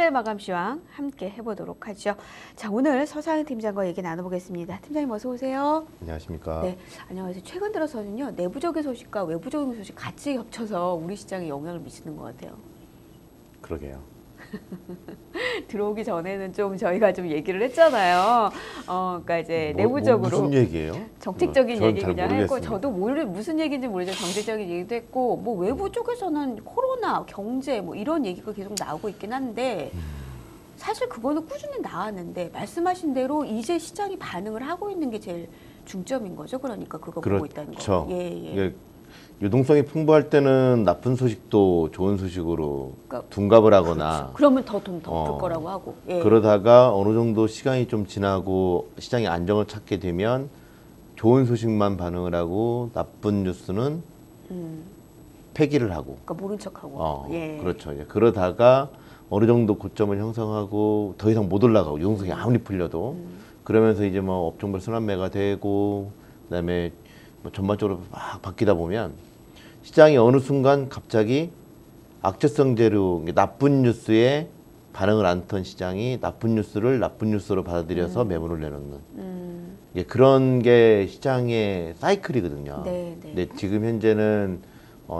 시대 마감 시황 함께 해보도록 하죠. 자, 오늘 서상영 팀장과 얘기 나눠보겠습니다. 팀장님 어서 오세요. 안녕하십니까. 네, 안녕하세요. 최근 들어서는요, 내부적인 소식과 외부적인 소식 같이 겹쳐서 우리 시장에 영향을 미치는 것 같아요. 그러게요. 들어오기 전에는 좀 저희가 좀 얘기를 했잖아요. 그러니까 이제 내부적으로 무슨 얘기예요? 정책적인 얘기 그냥 했고, 저도 무슨 얘기인지 모르죠. 정책적인 얘기도 했고, 뭐 외부 쪽에서는 코로나, 경제 뭐 이런 얘기가 계속 나오고 있긴 한데, 사실 그거는 꾸준히 나왔는데 말씀하신 대로 이제 시장이 반응을 하고 있는 게 제일 중점인 거죠. 그러니까 그거 보고 있다는 거. 예, 예. 유동성이 풍부할 때는 나쁜 소식도 좋은 소식으로 그러니까, 둔갑을 하거나 그렇죠. 그러면 더 돈 덮을 거라고 하고 예. 그러다가 어느 정도 시간이 좀 지나고 시장이 안정을 찾게 되면 좋은 소식만 반응을 하고 나쁜 뉴스는 폐기를 하고 그러니까 모른 척하고 예. 그렇죠. 그러다가 어느 정도 고점을 형성하고 더 이상 못 올라가고 유동성이 아무리 풀려도 그러면서 이제 뭐 업종별 순환매가 되고 그다음에 뭐 전반적으로 막 바뀌다 보면 시장이 어느 순간 갑자기 악재성 재료, 나쁜 뉴스에 반응을 안 턴 시장이 나쁜 뉴스를 나쁜 뉴스로 받아들여서 매물을 내놓는 예, 그런 게 시장의 사이클이거든요. 네, 네. 근데 지금 현재는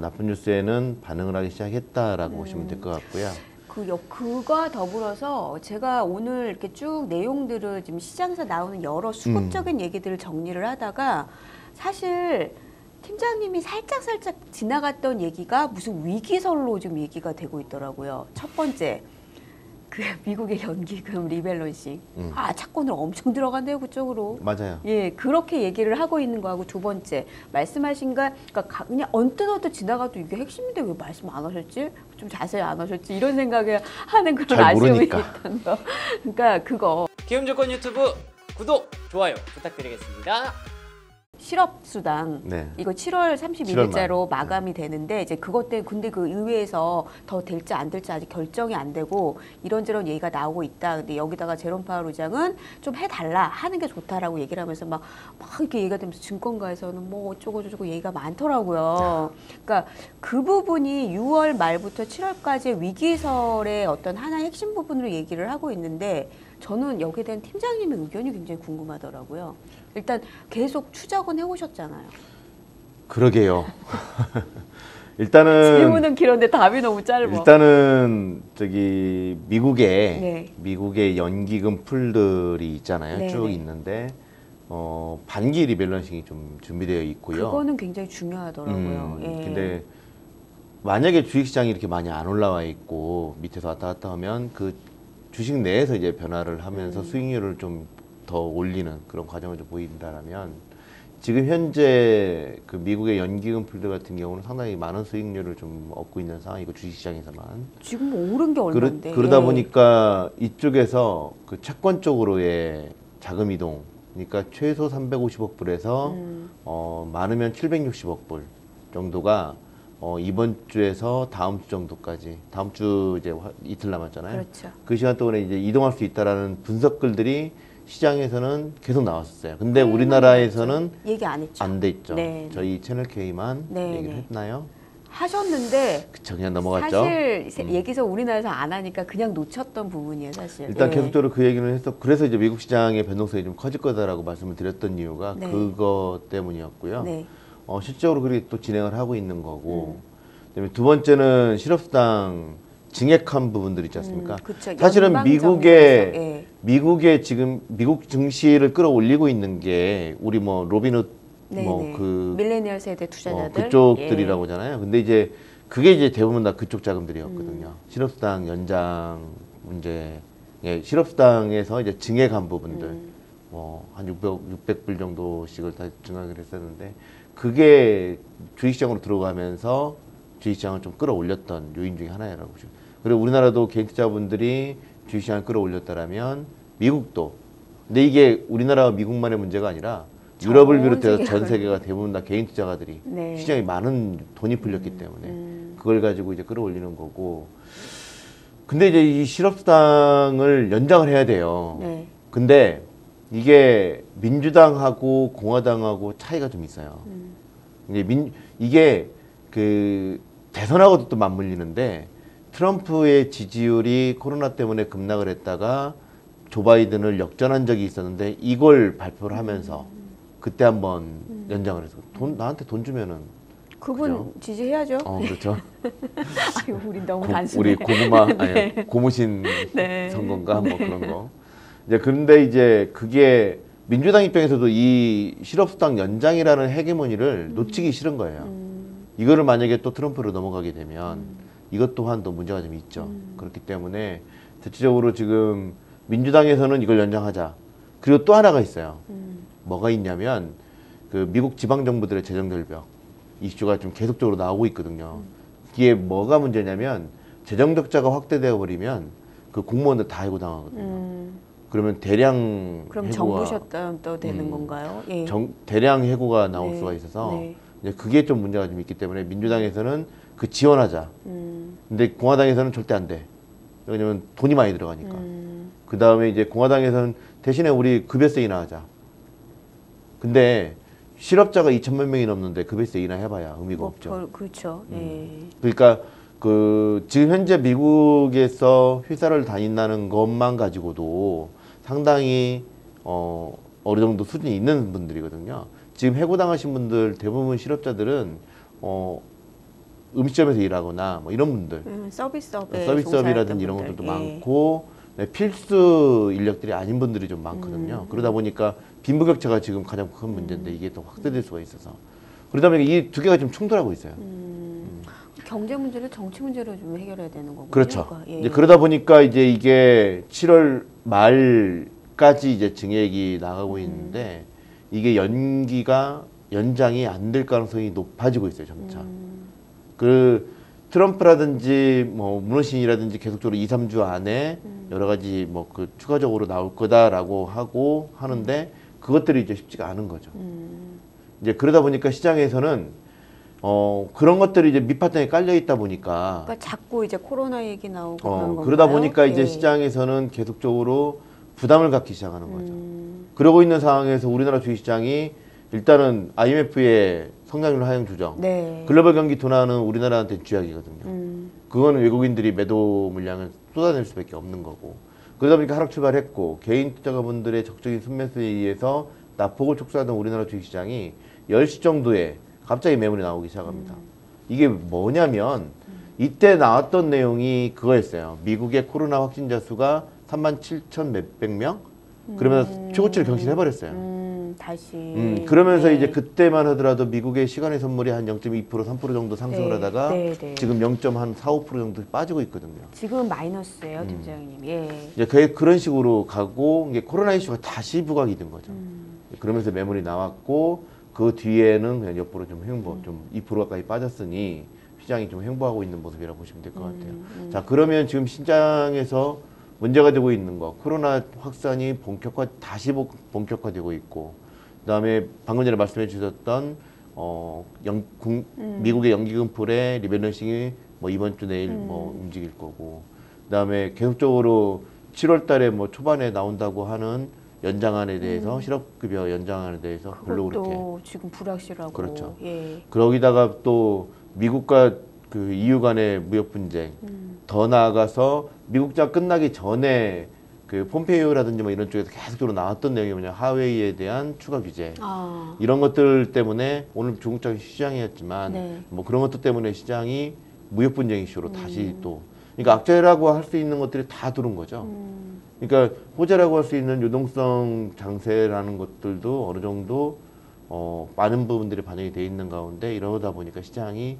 나쁜 뉴스에는 반응을 하기 시작했다라고 보시면 될 것 같고요. 그와 더불어서 제가 오늘 이렇게 쭉 내용들을 지금 시장에서 나오는 여러 수급적인 얘기들을 정리를 하다가 사실 팀장님이 살짝살짝 지나갔던 얘기가 무슨 위기설로 지금 얘기가 되고 있더라고요. 첫 번째, 그 미국의 연기금 리밸런싱. 아, 채권을 엄청 들어간대요, 그쪽으로. 맞아요. 예, 그렇게 얘기를 하고 있는 거하고 두 번째, 말씀하신 거, 그러니까 그냥 언뜻 지나가도 이게 핵심인데 왜 말씀 안 하셨지? 좀 자세히 안 하셨지? 이런 생각을 하는 그런 아쉬움이 있다는 거. 그러니까 그거. 키움증권 유튜브 구독, 좋아요 부탁드리겠습니다. 실업수당 네. 이거 7월 31일자로 마감이 되는데 이제 그것 때문에 근데 그 의회에서 더 될지 안 될지 아직 결정이 안 되고 이런저런 얘기가 나오고 있다. 근데 여기다가 제롬 파월 의장은 좀 해달라 하는 게 좋다라고 얘기를 하면서 막 이렇게 얘기가 되면서 증권가에서는 뭐 어쩌고저쩌고 얘기가 많더라고요. 그러니까 그 부분이 6월 말부터 7월까지의 위기설의 어떤 하나의 핵심 부분으로 얘기를 하고 있는데 저는 여기에 대한 팀장님의 의견이 굉장히 궁금하더라고요. 일단 계속 추적은 해오셨잖아요. 그러게요. 일단은 질문은 길었는데 답이 너무 짧아. 일단은 저기 미국에 네. 미국의 연기금 풀들이 있잖아요. 네네. 쭉 있는데 반기 리밸런싱이 좀 준비되어 있고요. 그거는 굉장히 중요하더라고요. 예. 근데 만약에 주식시장이 이렇게 많이 안 올라와 있고 밑에서 왔다 갔다 하면 그 주식 내에서 이제 변화를 하면서 수익률을 좀 더 올리는 그런 과정을 좀 보인다라면 지금 현재 그 미국의 연기금 풀들 같은 경우는 상당히 많은 수익률을 좀 얻고 있는 상황이고 주식시장에서만 지금 뭐 오른 게 얼마인데 그러다 보니까 이쪽에서 그 채권 쪽으로의 자금 이동 그러니까 최소 350억 불에서 많으면 760억 불 정도가 이번 주에서 다음 주 정도까지 다음 주 이제 이틀 남았잖아요. 그렇죠. 그 시간 동안에 이제 이동할 수 있다라는 분석글들이 시장에서는 계속 나왔었어요. 근데 우리나라에서는 얘기 안 했죠. 안 돼 있죠. 네네. 저희 채널 K만 네네. 얘기를 했나요? 하셨는데 그쵸, 그냥 넘어갔죠. 사실 얘기서 우리나라에서 안 하니까 그냥 놓쳤던 부분이에요, 사실. 일단 네. 계속적으로 그 얘기는 했어. 그래서 이제 미국 시장의 변동성이 좀 커질 거다라고 말씀을 드렸던 이유가 네. 그거 때문이었고요. 네. 실제로 그렇게 또 진행을 하고 있는 거고 그다음에 두 번째는 실업수당 증액한 부분들 있지 않습니까? 그쵸. 사실은 미국의 예. 미국의 지금 미국 증시를 끌어올리고 있는 게 우리 뭐 로빈훗 뭐 그 밀레니얼 세대 투자자들 그쪽들이라고 하잖아요. 근데 이제 그게 이제 대부분 다 그쪽 자금들이었거든요. 실업수당 연장 문제, 예, 실업수당에서 이제 증액한 부분들 뭐 한 600불 정도씩을 다 증액을 했었는데. 그게 주식시장으로 들어가면서 주식시장을 좀 끌어올렸던 요인 중에 하나라고 보시면 그리고 우리나라도 개인 투자분들이 주식시장을 끌어올렸다라면 미국도 근데 이게 우리나라와 미국만의 문제가 아니라 유럽을 비롯해서 전 세계가 대부분 다 개인 투자가들이 네. 시장에 많은 돈이 풀렸기 때문에 그걸 가지고 이제 끌어올리는 거고 근데 이제 이 실업수당을 연장을 해야 돼요. 네. 근데 이게 민주당하고 공화당하고 차이가 좀 있어요. 이게 그 대선하고도 또 맞물리는데 트럼프의 지지율이 코로나 때문에 급락을 했다가 조 바이든을 역전한 적이 있었는데 이걸 발표를 하면서 그때 한번 연장을 해서 나한테 돈 주면은 그분 그냥 지지해야죠. 그렇죠. 아이고, 우리 너무 단순해. 우리 고구마 네. 아니 고무신 네. 선거인가 뭐 네. 그런 거. 이제 그런데 이제 그게 민주당 입장에서도 이 실업수당 연장이라는 헤게모니를 놓치기 싫은 거예요. 이거를 만약에 또 트럼프로 넘어가게 되면 이것 또한 또 문제가 좀 있죠. 그렇기 때문에 대체적으로 지금 민주당에서는 이걸 연장하자. 그리고 또 하나가 있어요. 뭐가 있냐면 그 미국 지방정부들의 재정결벽 이슈가 좀 계속적으로 나오고 있거든요. 이게 뭐가 문제냐면 재정적자가 확대되어 버리면 그 공무원들 다 해고당하거든요. 그러면 대량 그럼 해고가, 정부 셧다운도 되는 건가요? 예. 대량 해고가 나올 네. 수가 있어서 네. 이제 그게 좀 문제가 좀 있기 때문에 민주당에서는 그 지원하자. 근데 공화당에서는 절대 안 돼. 왜냐면 돈이 많이 들어가니까. 그 다음에 이제 공화당에서는 대신에 우리 급여세 인하하자. 근데 실업자가 2천만 명이 넘는데 급여세 인하해봐야 의미가 없죠. 그렇죠. 예. 그러니까 그 지금 현재 미국에서 회사를 다닌다는 것만 가지고도 상당히 어느 정도 수준이 있는 분들이거든요. 지금 해고당하신 분들 대부분 실업자들은 음식점에서 일하거나 뭐 이런 분들 서비스업에 서비스업이라든지 이런 분들. 것들도 예. 많고 네, 필수 인력들이 아닌 분들이 좀 많거든요. 그러다 보니까 빈부격차가 지금 가장 큰 문제인데 이게 더 확대될 수가 있어서 그러다 보니까 이 두 개가 좀 충돌하고 있어요. 경제 문제를 정치 문제로 좀 해결해야 되는 거군요. 그렇죠. 그러니까, 예. 이제 그러다 보니까 이제 이게 7월 말까지 이제 증액이 나가고 있는데 이게 연장이 안 될 가능성이 높아지고 있어요, 점차. 그 트럼프라든지 뭐 무너신이라든지 계속적으로 2, 3주 안에 여러 가지 뭐 그 추가적으로 나올 거다라고 하고 하는데 그것들이 이제 쉽지가 않은 거죠. 이제 그러다 보니까 시장에서는 그런 것들이 이제 밑바탕에 깔려 있다 보니까. 그러니까 자꾸 이제 코로나 얘기 나오고. 그런 그러다 보니까 이제 예. 시장에서는 계속적으로 부담을 갖기 시작하는 거죠. 그러고 있는 상황에서 우리나라 주식시장이 일단은 IMF의 성장률 하향 조정. 네. 글로벌 경기 둔화는 우리나라한테 쥐약이거든요. 그거는 외국인들이 매도 물량을 쏟아낼 수밖에 없는 거고. 그러다 보니까 하락 출발했고, 개인 투자자분들의 적극적인 순매수에 의해서 낙폭을 촉수하던 우리나라 주식시장이 10시 정도에 갑자기 매물이 나오기 시작합니다. 이게 뭐냐면 이때 나왔던 내용이 그거였어요. 미국의 코로나 확진자 수가 37,000몇백 명? 그러면서 최고치를 경신해버렸어요. 다시. 그러면서 네. 이제 그때만 하더라도 미국의 시간의 선물이 한 0.2%, 3% 정도 상승을 네. 하다가 네, 네. 지금 0.4, 5% 정도 빠지고 있거든요. 지금 마이너스예요, 팀장님. 예. 이제 그런 식으로 가고 이게 코로나 이슈가 다시 부각이 된 거죠. 그러면서 매물이 나왔고 그 뒤에는 그냥 옆으로 좀 횡보, 좀 2% 가까이 빠졌으니 시장이 좀 횡보하고 있는 모습이라고 보시면 될 것 같아요. 자, 그러면 지금 시장에서 문제가 되고 있는 거, 코로나 확산이 다시 본격화되고 있고, 그 다음에 방금 전에 말씀해 주셨던, 미국의 연기금 풀의 리밸런싱이 뭐 이번 주 내일 뭐 움직일 거고, 그 다음에 계속적으로 7월 달에 뭐 초반에 나온다고 하는 연장안에 대해서 실업급여 연장안에 대해서 별로 그렇게 지금 불확실하고 그렇죠. 예. 그러기다가 또 미국과 그 EU 간의 무역 분쟁 더 나아가서 미국장 끝나기 전에 그 폼페이오라든지 뭐 이런 쪽에서 계속적으로 나왔던 내용이 뭐냐 하웨이에 대한 추가 규제 이런 것들 때문에 오늘 중국장 시장이었지만 네. 뭐 그런 것들 때문에 시장이 무역 분쟁 이슈로 다시 또 그러니까 악재라고 할 수 있는 것들이 다 들어온 거죠. 그러니까 호재라고 할 수 있는 유동성 장세라는 것들도 어느 정도 많은 부분들이 반영이 돼 있는 가운데 이러다 보니까 시장이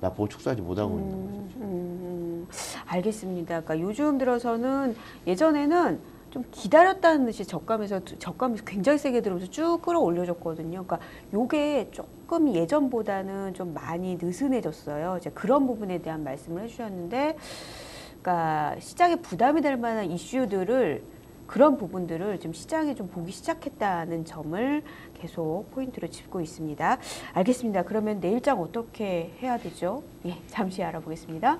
낙폭을 축소하지 못하고 있는 거죠. 알겠습니다. 그러니까 요즘 들어서는 예전에는 좀 기다렸다는 듯이 저감에서 굉장히 세게 들어오면서 쭉 끌어올려줬거든요. 그러니까 요게 조금 예전보다는 좀 많이 느슨해졌어요. 이제 그런 부분에 대한 말씀을 해주셨는데 그러니까 시장에 부담이 될 만한 이슈들을 그런 부분들을 지금 시장에 좀 보기 시작했다는 점을 계속 포인트로 짚고 있습니다. 알겠습니다. 그러면 내일장 어떻게 해야 되죠? 예, 잠시 알아보겠습니다.